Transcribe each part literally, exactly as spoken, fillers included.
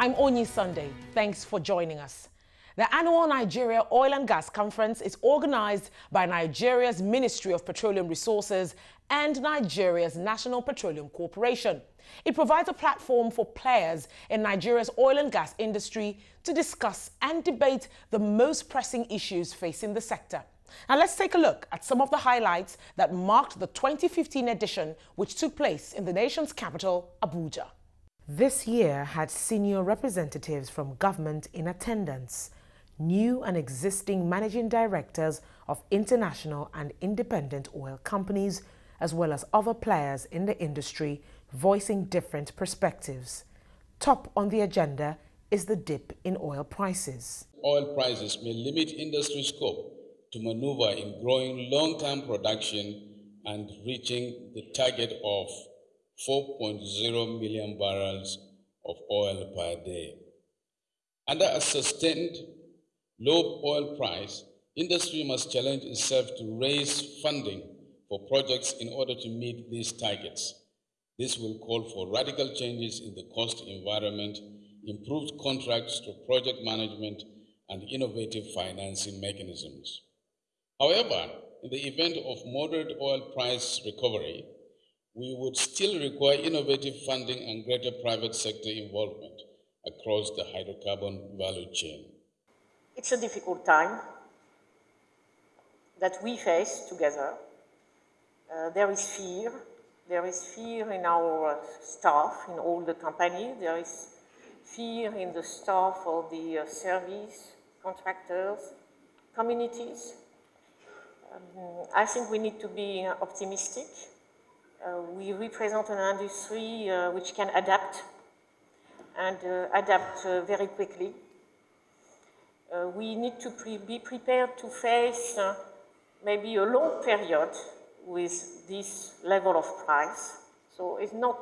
I'm Onyi Sunday. Thanks for joining us. The annual Nigeria Oil and Gas Conference is organized by Nigeria's Ministry of Petroleum Resources and Nigeria's National Petroleum Corporation. It provides a platform for players in Nigeria's oil and gas industry to discuss and debate the most pressing issues facing the sector. Now let's take a look at some of the highlights that marked the twenty fifteen edition, which took place in the nation's capital, Abuja. This year had senior representatives from government in attendance, new and existing managing directors of international and independent oil companies, as well as other players in the industry voicing different perspectives. Top on the agenda is the dip in oil prices. Oil prices may limit industry scope to maneuver in growing long-term production and reaching the target of four point zero million barrels of oil per day. Under a sustained low oil price, industry must challenge itself to raise funding for projects in order to meet these targets. This will call for radical changes in the cost environment, improved contracts to project management, and innovative financing mechanisms. However, in the event of moderate oil price recovery, we would still require innovative funding and greater private sector involvement across the hydrocarbon value chain. It's a difficult time that we face together. Uh, there is fear. There is fear in our staff, in all the company. There is fear in the staff of the uh, service, contractors, communities. Um, I think we need to be optimistic. Uh, we represent an industry uh, which can adapt, and uh, adapt uh, very quickly. Uh, we need to pre be prepared to face uh, maybe a long period with this level of price. So it's not,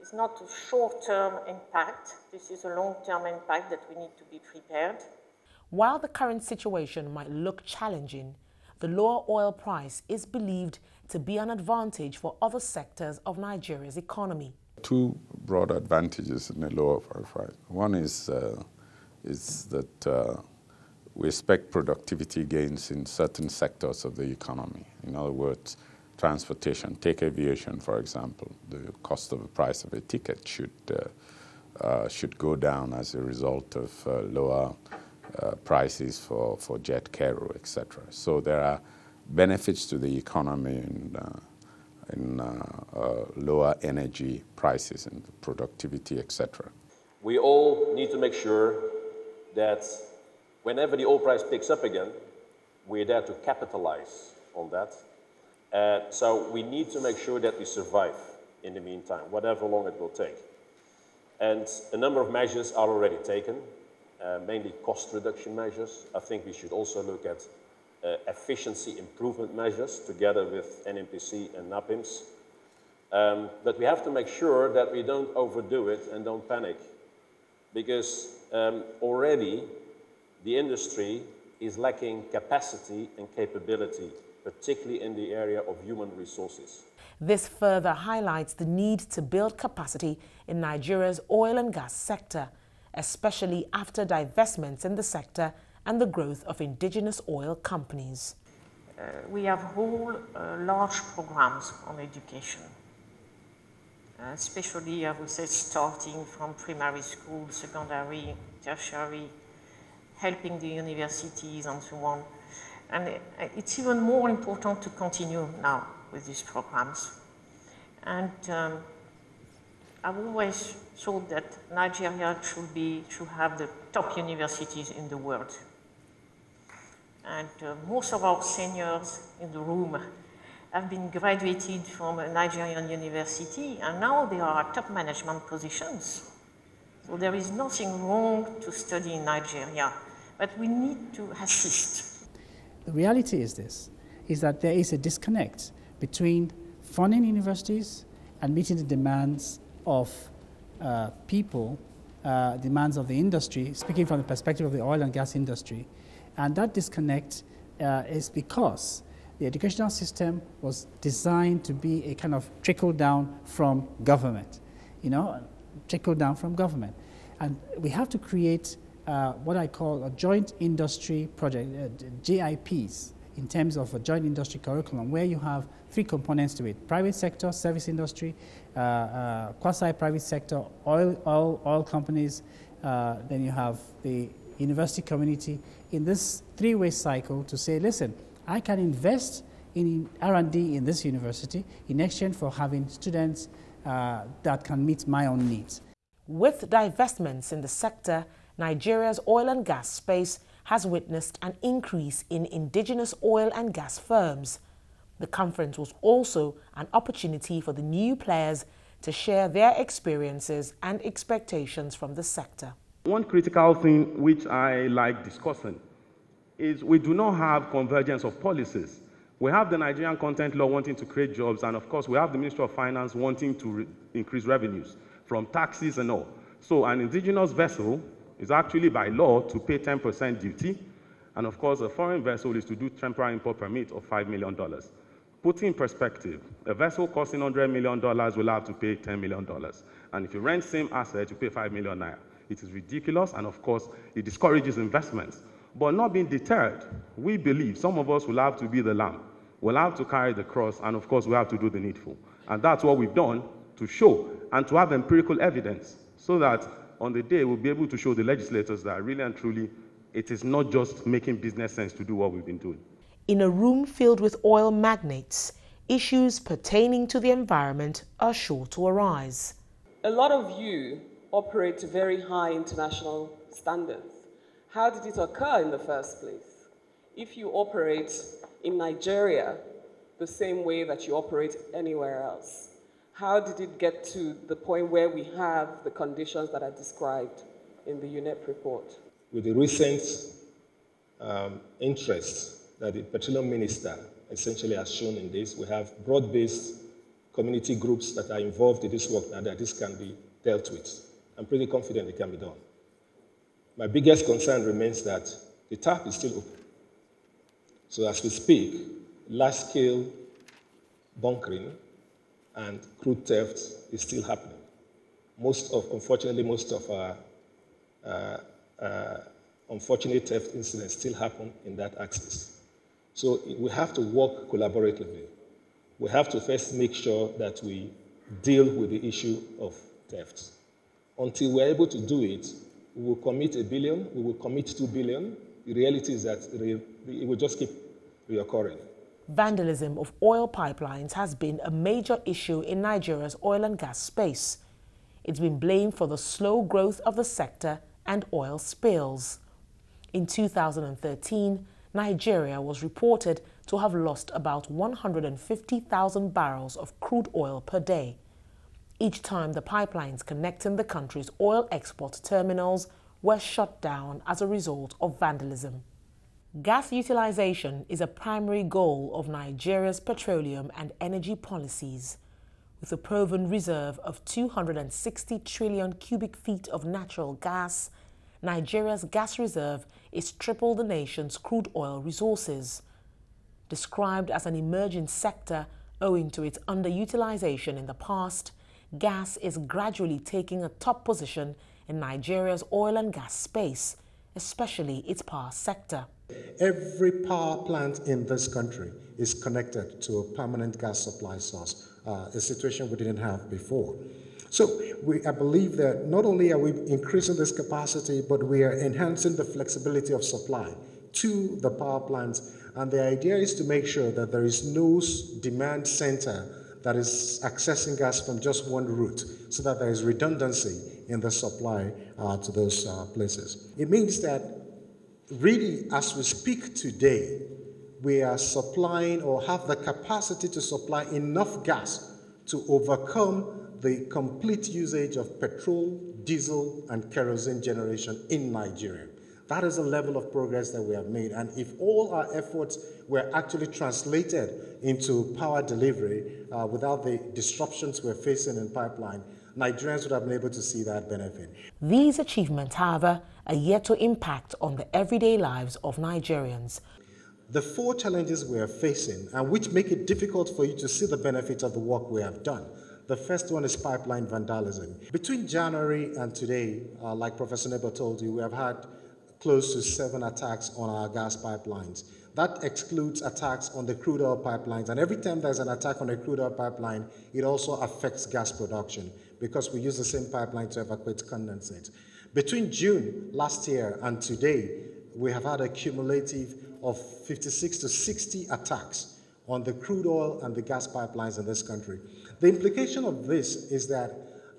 it's not a short-term impact. This is a long-term impact that we need to be prepared. While the current situation might look challenging, the lower oil price is believed to be an advantage for other sectors of Nigeria's economy. Two broad advantages in the lower oil price. One is, uh, is that uh, we expect productivity gains in certain sectors of the economy. In other words, transportation, take aviation for example, the cost of the price of a ticket should, uh, uh, should go down as a result of uh, lower uh, prices for, for jet carrier, et cetera. So there are benefits to the economy in, uh, in uh, uh, lower energy prices and productivity, et cetera. We all need to make sure that whenever the oil price picks up again, we're there to capitalize on that. Uh, so we need to make sure that we survive in the meantime, whatever long it will take. And a number of measures are already taken, uh, mainly cost reduction measures. I think we should also look at Uh, efficiency improvement measures together with N N P C and NAPIMS. Um, but we have to make sure that we don't overdo it and don't panic, because um, already the industry is lacking capacity and capability, particularly in the area of human resources. This further highlights the need to build capacity in Nigeria's oil and gas sector, especially after divestments in the sector and the growth of indigenous oil companies. Uh, we have whole uh, large programs on education, uh, especially I would say starting from primary school, secondary, tertiary, helping the universities and so on. And it's even more important to continue now with these programs. And um, I've always thought that Nigeria should, be, should have the top universities in the world. And uh, most of our seniors in the room have been graduated from a Nigerian university, and now they are at top management positions. So there is nothing wrong to study in Nigeria, but we need to assist. The reality is this, is that there is a disconnect between funding universities and meeting the demands of uh, people, uh, demands of the industry, speaking from the perspective of the oil and gas industry. And that disconnect uh, is because the educational system was designed to be a kind of trickle down from government, you know, trickle down from government. And we have to create uh, what I call a joint industry project, uh, J I Ps, in terms of a joint industry curriculum, where you have three components to it: private sector, service industry, uh, uh, quasi-private sector, oil, oil, oil companies, uh, then you have the university community, in this three-way cycle to say, listen, I can invest in R and D in this university in exchange for having students uh, that can meet my own needs. With divestments in the sector, Nigeria's oil and gas space has witnessed an increase in indigenous oil and gas firms. The conference was also an opportunity for the new players to share their experiences and expectations from the sector. One critical thing which I like discussing is we do not have convergence of policies. We have the Nigerian Content Law wanting to create jobs, and of course we have the Ministry of Finance wanting to re increase revenues from taxes and all. So an indigenous vessel is actually by law to pay ten percent duty, and of course a foreign vessel is to do temporary import permit of five million dollars. Put in perspective, a vessel costing one hundred million dollars will have to pay ten million dollars, and if you rent same asset, you pay five million naira. It is ridiculous, and of course it discourages investments. But not being deterred, we believe some of us will have to be the lamb, will have to carry the cross, and of course we have to do the needful. And that's what we've done to show and to have empirical evidence, so that on the day, we'll be able to show the legislators that really and truly, it is not just making business sense to do what we've been doing. In a room filled with oil magnates, issues pertaining to the environment are sure to arise. A lot of you operate to very high international standards. How did it occur in the first place? If you operate in Nigeria the same way that you operate anywhere else, how did it get to the point where we have the conditions that are described in the U N E P report? With the recent um, interest that the petroleum minister essentially has shown in this, we have broad-based community groups that are involved in this work now that this can be dealt with. I'm pretty confident it can be done. My biggest concern remains that the tap is still open. So as we speak, large-scale bunkering and crude theft is still happening. Most of, unfortunately, most of our uh, uh, unfortunate theft incidents still happen in that axis. So we have to work collaboratively. We have to first make sure that we deal with the issue of theft. Until we're able to do it, we will commit a billion, we will commit two billion. The reality is that it will just keep reoccurring. Vandalism of oil pipelines has been a major issue in Nigeria's oil and gas space. It's been blamed for the slow growth of the sector and oil spills. In two thousand thirteen, Nigeria was reported to have lost about one hundred fifty thousand barrels of crude oil per day. Each time the pipelines connecting the country's oil export terminals were shut down as a result of vandalism. Gas utilization is a primary goal of Nigeria's petroleum and energy policies. With a proven reserve of two hundred sixty trillion cubic feet of natural gas, Nigeria's gas reserve is triple the nation's crude oil resources. Described as an emerging sector owing to its underutilization in the past, gas is gradually taking a top position in Nigeria's oil and gas space, especially its power sector. Every power plant in this country is connected to a permanent gas supply source, uh, a situation we didn't have before. So we, I believe that not only are we increasing this capacity, but we are enhancing the flexibility of supply to the power plants. And the idea is to make sure that there is no demand center that is accessing gas from just one route, so that there is redundancy in the supply uh, to those uh, places. It means that really, as we speak today, we are supplying or have the capacity to supply enough gas to overcome the complete usage of petrol, diesel, and kerosene generation in Nigeria. That is the level of progress that we have made. And if all our efforts were actually translated into power delivery uh, without the disruptions we're facing in pipeline, Nigerians would have been able to see that benefit. These achievements, however, are yet to impact on the everyday lives of Nigerians. The four challenges we are facing, and which make it difficult for you to see the benefits of the work we have done, The first one is pipeline vandalism. Between January and today, uh, like Professor Nebo told you, we have had close to seven attacks on our gas pipelines. That excludes attacks on the crude oil pipelines. And every time there's an attack on a crude oil pipeline, it also affects gas production because we use the same pipeline to evacuate condensate. Between June last year and today, we have had a cumulative of fifty-six to sixty attacks on the crude oil and the gas pipelines in this country. The implication of this is that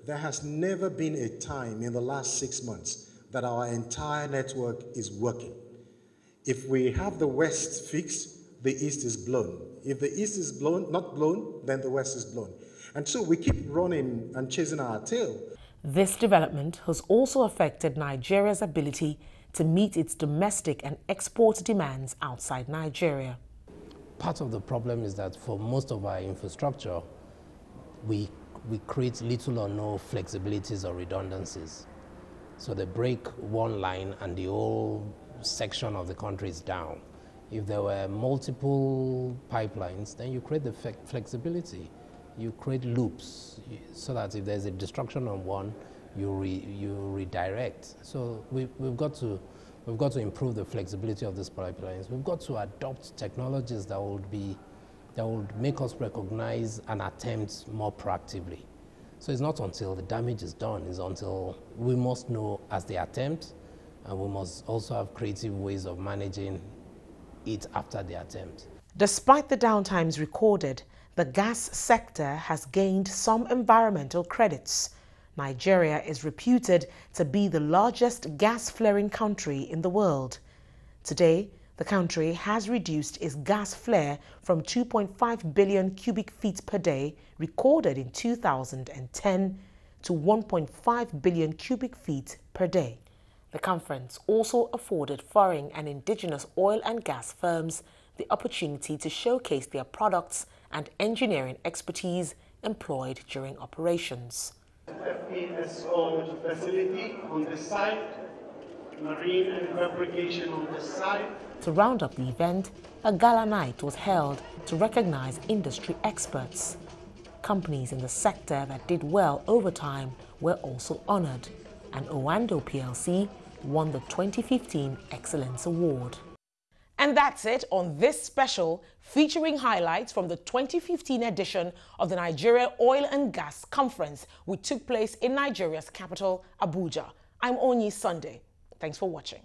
there has never been a time in the last six months that our entire network is working. If we have the West fixed, the East is blown. If the East is blown, not blown, then the West is blown. And so we keep running and chasing our tail. This development has also affected Nigeria's ability to meet its domestic and export demands outside Nigeria. Part of the problem is that for most of our infrastructure, we, we create little or no flexibilities or redundancies. So they break one line and the whole section of the country is down. If there were multiple pipelines, then you create the fe- flexibility. You create loops so that if there's a destruction on one, you, re, you redirect. So we, we've got to, we've got to improve the flexibility of these pipelines. We've got to adopt technologies that would be, that would make us recognize and attempt more proactively. So it's not until the damage is done, it's until we must know as the attempt, and we must also have creative ways of managing it after the attempt. Despite the downtimes recorded, the gas sector has gained some environmental credits. Nigeria is reputed to be the largest gas-flaring country in the world. Today, the country has reduced its gas flare from two point five billion cubic feet per day, recorded in two thousand ten, to one point five billion cubic feet per day. The conference also afforded foreign and indigenous oil and gas firms the opportunity to showcase their products and engineering expertise employed during operations. F P S O facility on the site, marine and fabrication on the site. To round up the event, a gala night was held to recognize industry experts. Companies in the sector that did well over time were also honored, and Oando P L C won the twenty fifteen Excellence Award. And that's it on this special featuring highlights from the twenty fifteen edition of the Nigeria Oil and Gas Conference, which took place in Nigeria's capital, Abuja. I'm Onyi Sunday. Thanks for watching.